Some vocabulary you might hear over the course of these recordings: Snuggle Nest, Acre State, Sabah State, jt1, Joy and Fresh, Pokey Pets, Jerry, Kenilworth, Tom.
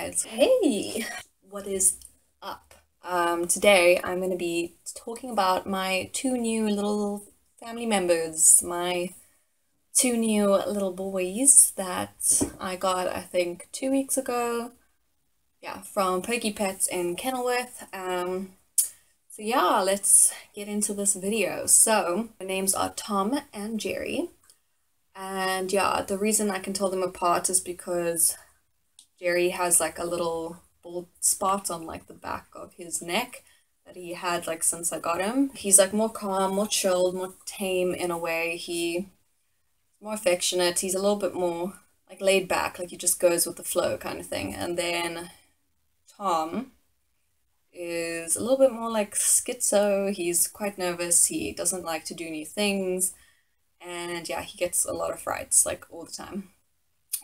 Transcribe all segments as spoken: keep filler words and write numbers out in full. guys. Hey, what is up? Um, today I'm going to be talking about my two new little family members, my two new little boys that I got, I think, two weeks ago, yeah, from Pokey Pets in Kenilworth. Um, so yeah, let's get into this video. So, their names are Tom and Jerry. And yeah, the reason I can tell them apart is because Jerry has like a little bald spot on like the back of his neck that he had like since I got him. He's like more calm, more chilled, more tame in a way. He's more affectionate. He's a little bit more like laid back, like he just goes with the flow kind of thing. And then Tom is a little bit more like schizo. He's quite nervous. He doesn't like to do new things. And yeah, he gets a lot of frights, like, all the time.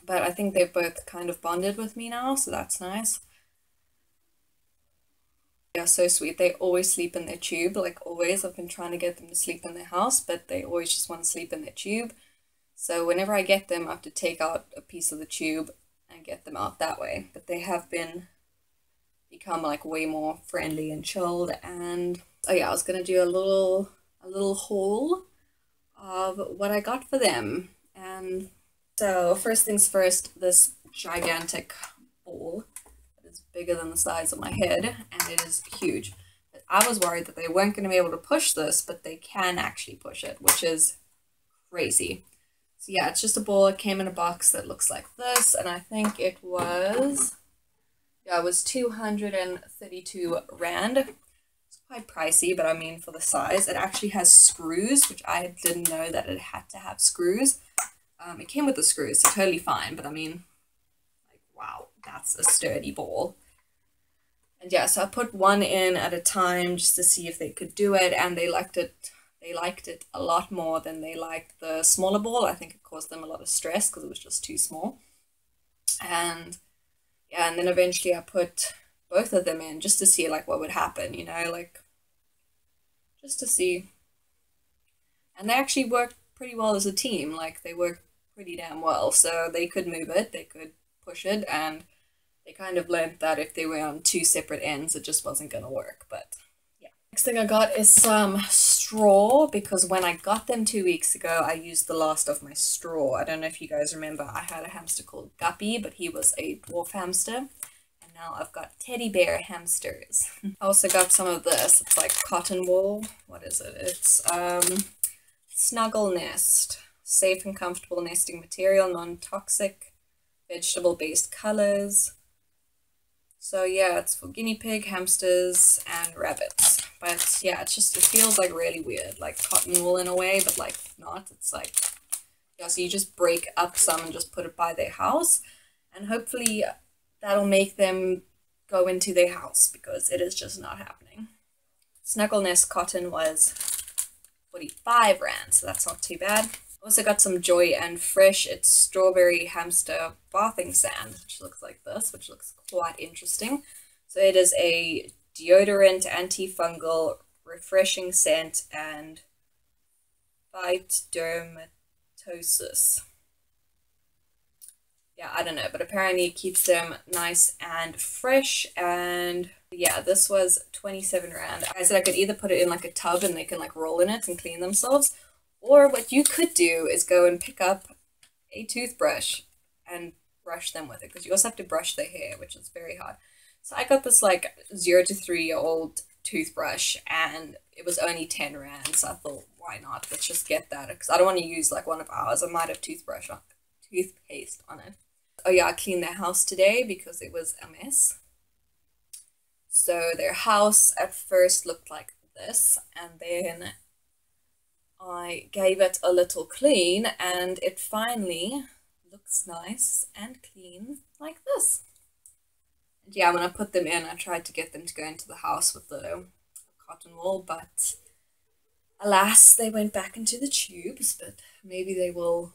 But I think they've both kind of bonded with me now, so that's nice. They're so sweet. They always sleep in their tube, like, always. I've been trying to get them to sleep in their house, but they always just want to sleep in their tube. So whenever I get them, I have to take out a piece of the tube and get them out that way. But they have been become, like, way more friendly and chilled. And, oh yeah, I was going to do a little, a little haul of what I got for them. And so first things first, this gigantic ball that is bigger than the size of my head, and it is huge. But I was worried that they weren't going to be able to push this, but they can actually push it, which is crazy. So yeah, it's just a ball. It came in a box that looks like this, and I think it was, yeah, it was two hundred thirty-two rand. Quite pricey, but I mean for the size. It actually has screws, which I didn't know that it had to have screws. Um, it came with the screws, so totally fine, but I mean, like, wow, that's a sturdy ball. And yeah, so I put one in at a time just to see if they could do it, and they liked it. They liked it a lot more than they liked the smaller ball. I think it caused them a lot of stress because it was just too small. And yeah, and then eventually I put both of them in just to see like what would happen, you know, like just to see. And they actually worked pretty well as a team. Like, they worked pretty damn well. So they could move it, they could push it, and they kind of learned that if they were on two separate ends, it just wasn't gonna work. But yeah, next thing I got is some straw, because when I got them two weeks ago, I used the last of my straw. I don't know if you guys remember, I had a hamster called Guppy, but he was a dwarf hamster. Now I've got teddy bear hamsters. I also got some of this. It's like cotton wool. What is it? It's um, Snuggle Nest. Safe and comfortable nesting material, non-toxic, vegetable-based colors. So yeah, it's for guinea pig, hamsters, and rabbits. But yeah, it's just, it feels like really weird, like cotton wool in a way, but like not. It's like, yeah, so you just break up some and just put it by their house, and hopefully that'll make them go into their house, because it is just not happening. Snuggle Nest cotton was forty-five rand, so that's not too bad. Also got some Joy and Fresh. It's strawberry hamster bathing sand, which looks like this, which looks quite interesting. So it is a deodorant, antifungal, refreshing scent, and fight dermatosis. Yeah, I don't know, but apparently it keeps them nice and fresh. And yeah, this was twenty-seven rand. I said I could either put it in like a tub and they can like roll in it and clean themselves, or what you could do is go and pick up a toothbrush and brush them with it, because you also have to brush their hair, which is very hard. So I got this like zero to three year old toothbrush, and it was only ten rand, so I thought, why not? Let's just get that, because I don't want to use like one of ours. I might have toothbrush on toothpaste on it. Oh yeah, I cleaned their house today because it was a mess. So their house at first looked like this, and then I gave it a little clean, and it finally looks nice and clean like this. And yeah, when I put them in, I tried to get them to go into the house with the cotton wool, but alas, they went back into the tubes. But maybe they will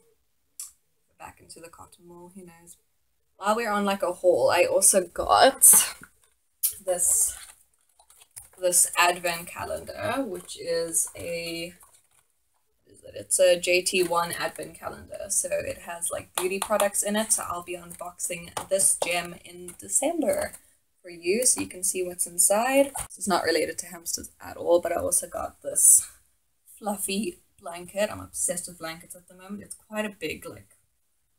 back into the cotton wool, who knows. While we're on like a haul, I also got this this advent calendar, which is a, what is it. It's a J T one advent calendar, so it has like beauty products in it. So I'll be unboxing this gem in December for you, so you can see what's inside. It's not related to hamsters at all, but I also got this fluffy blanket. I'm obsessed with blankets at the moment. It's quite a big like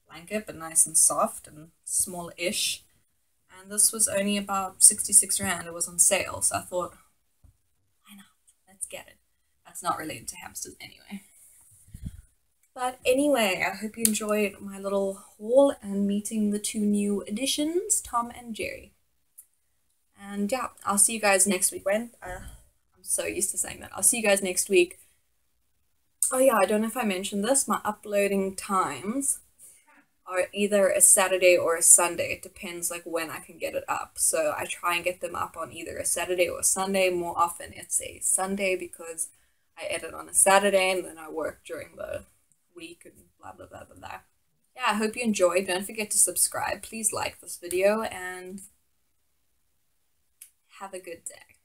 blanket, but nice and soft and small-ish. And this was only about sixty-six rand. It was on sale, so I thought, why not? Let's get it. That's not related to hamsters anyway. But anyway, I hope you enjoyed my little haul and meeting the two new additions, Tom and Jerry. And yeah, I'll see you guys next week. When uh, I'm so used to saying that. I'll see you guys next week. Oh yeah, I don't know if I mentioned this. My uploading times are either a Saturday or a Sunday. It depends like when I can get it up. So I try and get them up on either a Saturday or a Sunday. More often it's a Sunday because I edit on a Saturday and then I work during the week and blah, blah, blah, blah, blah. Yeah, I hope you enjoyed. Don't forget to subscribe. Please like this video and have a good day.